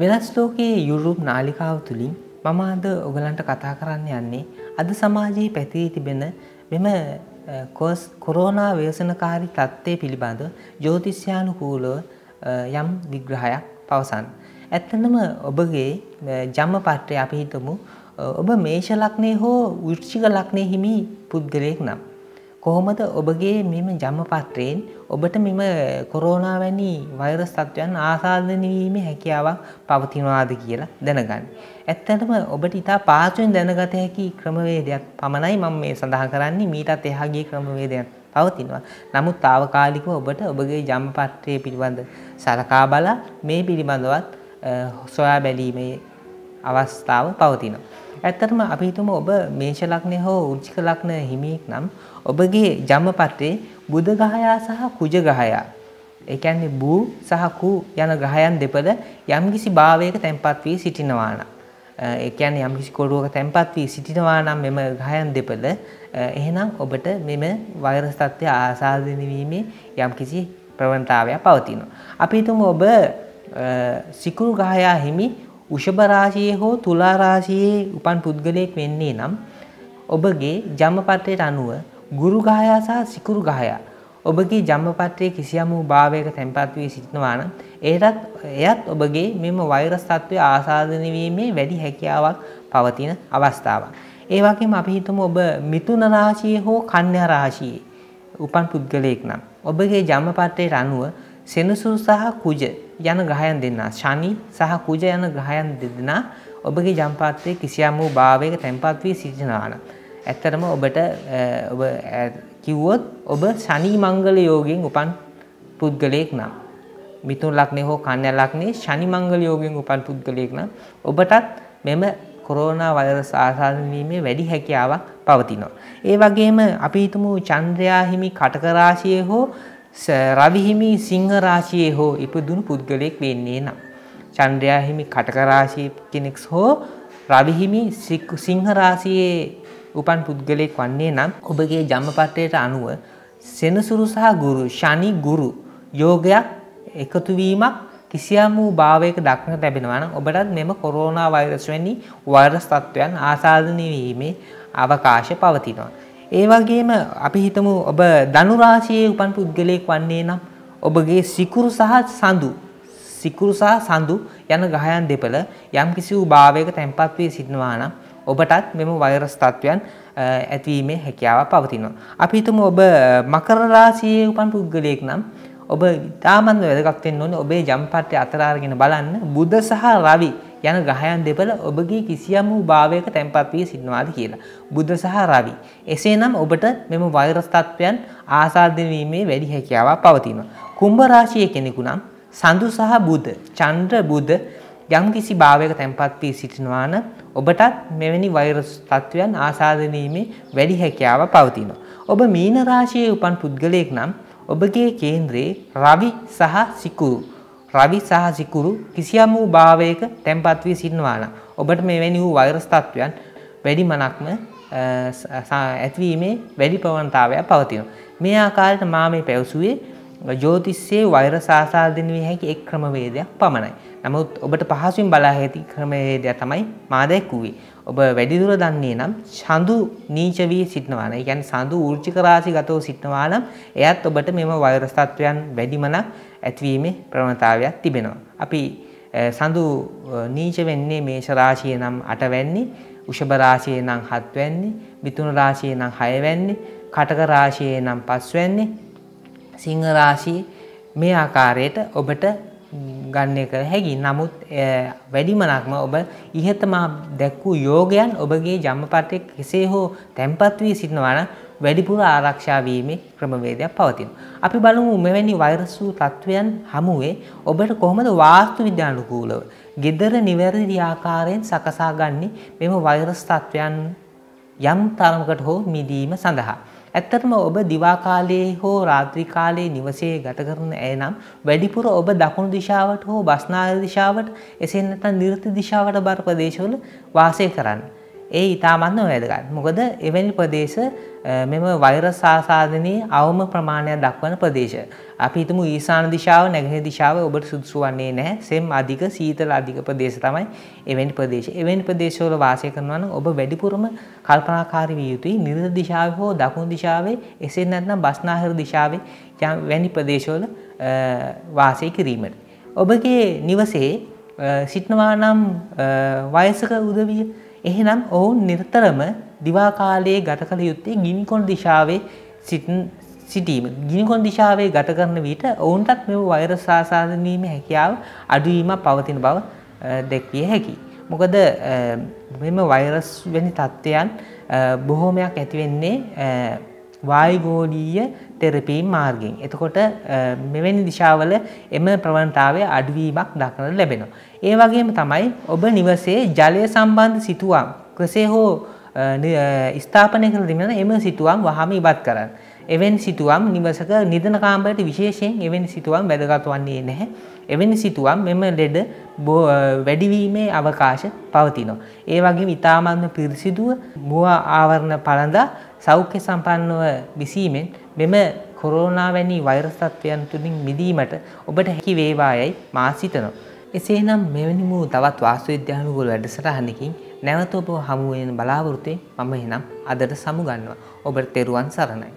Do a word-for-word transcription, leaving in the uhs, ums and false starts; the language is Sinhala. වෙනස් ලෝකයේ යුරෝප් නාලිකාව තුලින් මම අද ඔයගලන්ට කතා කරන්න යන්නේ අද සමාජයේ පැතිරී තිබෙන මෙම කොරෝනා ව්‍යසනකාරී තත්ත්වය පිළිබඳ ජ්‍යොතිෂ්‍යානුකූලව යම් විග්‍රහයක් පවසන්න. ඇත්තනම ඔබගේ ජම්මපත්‍රය අපි හිතමු ඔබ මේෂ ලග්නයේ හෝ වෘශ්චික ලග්නයේ හිමි පුද්ගලයෙක් නම් කොහොමද ඔබගේ මෙම ජම්මපත්‍රයෙන් ඔබට මෙම කොරෝනා වැනි වෛරස් තත්ත්වයන් ආසාදනය වීමේ හැකියාවක් පවතිනවාද කියලා දැනගන්න. ඇත්තටම ඔබට ඉතා පාචුවෙන් දැනගත හැකි ක්‍රමවේදයක් පමණයි මම මේ සඳහන් කරන්නේ. මීටත් එහා ගිය ක්‍රමවේදයක් පවතිනවා. නමුත් తాවකාලිකව ඔබට ඔබගේ ජම්මපත්‍රය පිළිබඳ සලකා බලා මේ පිළිබඳවත් සොයා බැලීමේ අවස්ථාව පවතිනවා. ඇත්තටම අපි හිතමු ඔබ මේෂ ලග්නයේ හෝ වෘශ්චික ලග්නයේ හිමියෙක් නම් ඔබගේ ජම්මපත්‍රයේ බුධ ග්‍රහයා සහ කුජ ග්‍රහයා, ඒ කියන්නේ බු සහ කු යන ග්‍රහයන් දෙපළ යම්කිසි භාවයක තැන්පත් වී සිටිනවා නම්, ඒ කියන්නේ යම්කිසි කොටුවක තැන්පත් වී සිටිනවා නම් මෙම ග්‍රහයන් දෙපළ එහෙනම් ඔබට මෙම වෛරස් තත්ත්වය ආසාදනය වීමේ යම්කිසි ප්‍රවණතාවයක් පවතිනවා. අපි හිතමු ඔබ සිකුරු ග්‍රහයා හිමි වෘෂභ රාශියේ හෝ තුලා රාශියේ උපන් පුද්ගලයෙක් වෙන්නේ නම් ඔබගේ ජම්මපත්‍රයට අනුව ගුරු ග්‍රහයා සහ සිකුරු ග්‍රහයා ඔබගේ ජම්මපත්‍රයේ කිසියම් වූ භාවයක තැන්පත් වී සිටිනවා නම් ඒටත් එයත් ඔබගේ මෙම වෛරස් තත්ත්වයේ ආසාදනය වීමේ වැඩි හැකියාවක් පවතින අවස්ථාවක්. ඒ වගේම අපි හිතමු ඔබ මිථුන රාශියේ හෝ කන්‍යා රාශියේ උපන් පුද්ගලයෙක් නම් ඔබගේ ජම්මපත්‍රයට අනුව සෙනසුරු සහ කුජ යන ග්‍රහයන් දෙන්නා, ශනි සහ කුජ යන ග්‍රහයන් දෙදෙනා ඔබගේ ජම්පත්‍රයේ කිසියම් වූ භාවයක තැන්පත් වී සිටිනවා නම් ඇත්තටම ඔබට ඔබ කිව්වොත් ඔබ ශනි මංගල යෝගයෙන් උපන් පුද්ගලයෙක් නම්, මිථුන ලග්නයේ හෝ කන්‍යා ලග්නයේ ශනි මංගල යෝගයෙන් උපන් පුද්ගලයෙක් නම් ඔබටත් මෙම කොරෝනා වෛරස් ආසාදනය වීමේ වැඩි හැකියාවක් පවතිනවා. ඒ වගේම අපි හිතමු චන්ද්‍රයා හිමි කටක රාශියේ හෝ රවි හිමි සිංහ රාශියේ හෝ ඉපදුණු පුද්ගලයෙක් වෙන්නේ නම්, චන්ද්‍රයා හිමි කටක රාශියේ කෙනෙක් හෝ රවි හිමි සිංහ රාශියේ උපන් පුද්ගලයෙක් වන්නේ නම් ඔබගේ ජම්මපත්‍රයට අනුව සෙනසුරු සහ ගුරු ශනි ගුරු යෝගයක් එකතු වීමක් කිසියම් වූ භාවයක දක්න ලැබෙනවා නම් ඔබටත් මෙම කොරෝනා වෛරස් වැනි වෛරස් තත්ත්වයන් ආසාදනය වීමේ අවකාශය පවතිනවා. ඒ වගේම අපි හිතමු ඔබ ධනු රාශියේ උපන් පුද්ගලයෙක් වන්නේ නම් ඔබගේ සිකුරු සහ සඳු සිකුරු සහ සඳු යන ග්‍රහයන් දෙපළ යම්කිසි වූ භාවයක තැන්පත් වී සිටිනවා නම් ඔබටත් මෙම වෛරස් තත්ත්වයන් ඇතිවීමේ හැකියාව පවතිනවා. අපි හිතමු ඔබ මකර රාශියේ උපන් පුද්ගලයෙක් නම් ඔබ ඉතාමත් වැදගත් වෙන්න ඕනේ ඔබේ ජම්පත්‍රය අතර අරගෙන බලන්න බුධ සහ රවි යන ග්‍රහයන් දෙපළ ඔබගේ කිසියම් වූ භාවයක තැන්පත් වී සිටිනවාද කියලා. බුධ සහ රවි. එසේනම් ඔබට මෙම වෛරස් තත්ත්වයන් ආසාදනය වීමේ වැඩි හැකියාවක් පවතිනවා. කුම්භ රාශියේ කෙනෙකු නම් සඳු සහ බුධ, චන්ද්‍ර බුධ යම්කිසි භාවයක තැන්පත් වී සිටිනවා නම් ඔබටත් මෙවැනි වෛරස් තත්ත්වයන් ආසාදනය වීමේ වැඩි හැකියාවක් පවතිනවා. ඔබ මීන රාශියේ උපන් පුද්ගලයෙක් නම් ඔබගේ කේන්ද්‍රයේ රවි සහ සිකුරු රවි සහ සිකුරු කිසියම් වූ භාවයක තැන්පත් වී සිටිනවා නම් ඔබට මෙවැනි වූ වෛරස් තත්ත්වයන් වැඩි මනක්ම ඇතිවීමේ වැඩි ප්‍රවණතාවයක් පවතිනවා. මේ ආකාරයට මා මේ පැවසුවේ ජ්‍යොතිෂයේ වෛරස් ආසාදනය වී හැකි එක් ක්‍රමවේදයක් පමණයි. නමුත් ඔබට පහසුවෙන් බලා හැකි ක්‍රමවේදය තමයි මා දැක්වුවේ. ඔබ වැඩිදුර දන්නේ නම් සඳු නීච වී සිටිනවා නම්, ඒ කියන්නේ සඳු වෘශ්චික රාශිගතව සිටිනවා නම් එයත් ඔබට මෙම වෛරස් තත්ත්වයන් වැඩිමනක් ඇතිවීමේ ප්‍රවණතාවයක් තිබෙනවා. අපි සඳු නීච වෙන්නේ මේෂ රාශියේ නම් අටවැන්නේ, වෘෂභ රාශියේ නම් හත්වැන්නේ, මිථුන රාශියේ නම් හයවැන්නේ, කටක රාශියේ නම් පස්වැන්නේ, සිංහ රාශිය මේ ආකාරයට ඔබට ගණනය කර හැකි. නමුත් වැඩිමනක්ම ඔබ ඉහත මා දැක්වූ යෝගයන් ඔබගේ ජම්මපත්‍රයේ කෙසේ හෝ තැන්පත් වී සිටිනවා නම් වැඩිපුර ආරක්ෂා වීමේ ක්‍රමවේදයක් පවතිනවා. අපි බලමු මෙවැනි වෛරස් වූ තත්ත්වයන් හමුවේ ඔබට කොහොමද වාස්තු විද්‍යානුකූලව gedara නිවැරදි ආකාරයෙන් සකසා ගන්නේ මෙම වෛරස් තත්ත්වයන් යම් තරමකට හෝ මිදීම සඳහා. ඇත්තටම ඔබ දිවා කාලයේ හෝ රාත්‍රී කාලයේ නිවසේ ගත කරන අය නම් වැඩිපුර ඔබ දකුණු දිශාවට හෝ බස්නාහිර දිශාවට, එසේ නැත්නම් නිර්ත දිශාවට බර ප්‍රදේශවල වාසය කරන්න. ඒ ඉතාමත්ම වැදගත්. මොකද එවැනි ප්‍රදේශ මෙම වෛරස් ආසාදනයේ අවම ප්‍රමාණයක් දක්වන ප්‍රදේශ. අපි හිතමු ඊසාන දිශාව, නැගෙනහිර දිශාව ඔබට සුදුසු වන්නේ නැහැ. සෙම් අධික, සීතල අධික ප්‍රදේශ තමයි එවැනි ප්‍රදේශ. එවැනි ප්‍රදේශවල වාසය කරනවා නම් ඔබ වැඩිපුරම කල්පනාකාරී විය යුතුයි. නිරත දිශාවේ හෝ දකුණු දිශාවේ, එසේ නැත්නම් බස්නාහිර දිශාවේ යම් ප්‍රදේශවල වාසය කිරීමට. ඔබගේ නිවසේ සිටනවා නම් වයසක උදවිය එහෙනම් ඔවුන් නිරතරම දිවා කාලයේ ගත කළ යුත්තේ ගිනිකොන දිශාවේ සිටීම. ගිනිකොන දිශාවේ ගත කරන විට ඔවුන්ටත් මේ වෛරස් ආසාදනීමේ හැකියාව අඩුවීමක් පවතින බව දැක්විය හැකියි. මොකද මෙම වෛරස් වැනි තත්ත්වයන් බොහෝමයක් ඇති වෙන්නේ වායුගෝලීය තෙරපී මාර්ගයෙන්. එතකොට මෙවැනි දිශාවල එම ප්‍රවණතාවය අඩුවීමක් දක්නට ලැබෙනවා. ඒ වගේම තමයි ඔබ නිවසේ ජලය සම්බන්ධ සිතුවම් කෙසේ හෝ ස්ථාපනය කර තිබෙන එම සිතුවම් වහාම ඉවත් කරන්න. එවැනි සිතුවම් නිවසක නිදන කාමරයට විශේෂයෙන් එවැනි සිතුවම් වැදගත් වන්නේ නැහැ. එවැනි සිතුවම් මෙම ලෙඩ වැඩිවීමේ අවකාශ පවතිනවා. ඒ වගේම ඉතාමත්ම පිරිසිදුව මුව ආවරණ පළඳා සෞඛ්‍ය සම්පන්නව විසීමෙන් මෙම කොරෝනා වැනි වෛරස් තත්ත්වයන් තුලින් මිදීමට ඔබට හැකි වේවායි මා සිතනවා. එසේනම් මෙවැනි වූ තවත් වාස්තු විද්‍යානුකූල වැඩසටහනකින් නැවත ඔබ හමු වෙන බලාපොරොත්තුෙන් මම එහෙනම් අදට සමුගන්නවා. ඔබට තෙරුවන් සරණයි.